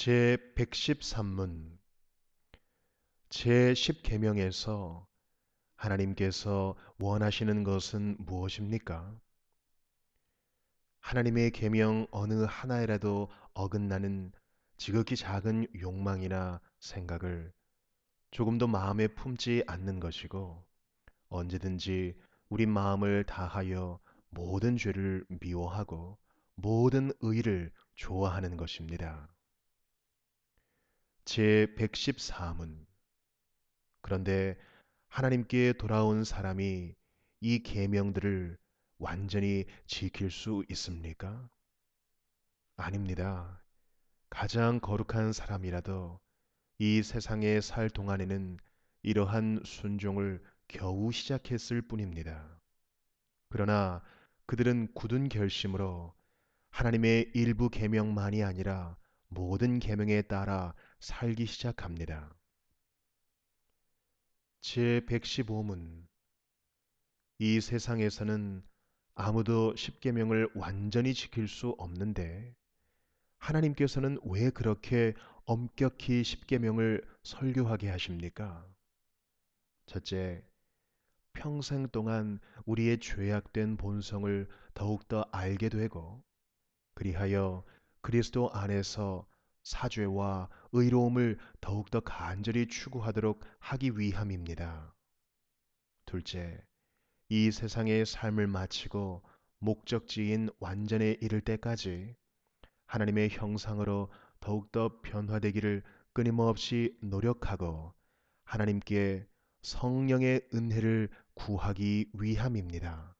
제113문 제10계명에서 하나님께서 원하시는 것은 무엇입니까? 하나님의 계명 어느 하나에라도 어긋나는 지극히 작은 욕망이나 생각을 조금도 마음에 품지 않는 것이고 언제든지 우리 마음을 다하여 모든 죄를 미워하고 모든 의를 좋아하는 것입니다. 제114문 그런데 하나님께 돌아온 사람이 이 계명들을 완전히 지킬 수 있습니까? 아닙니다. 가장 거룩한 사람이라도 이 세상에 살 동안에는 이러한 순종을 겨우 시작했을 뿐입니다. 그러나 그들은 굳은 결심으로 하나님의 일부 계명만이 아니라 모든 계명에 따라 살기 시작합니다. 제115문 이 세상에서는 아무도 십계명을 완전히 지킬 수 없는데 하나님께서는 왜 그렇게 엄격히 십계명을 설교하게 하십니까? 첫째, 평생 동안 우리의 죄악된 본성을 더욱더 알게 되고 그리하여 그리스도 안에서 사죄와 의로움을 더욱더 간절히 추구하도록 하기 위함입니다. 둘째, 이 세상의 삶을 마치고 목적지인 완전에 이를 때까지 하나님의 형상으로 더욱더 변화되기를 끊임없이 노력하고 하나님께 성령의 은혜를 구하기 위함입니다.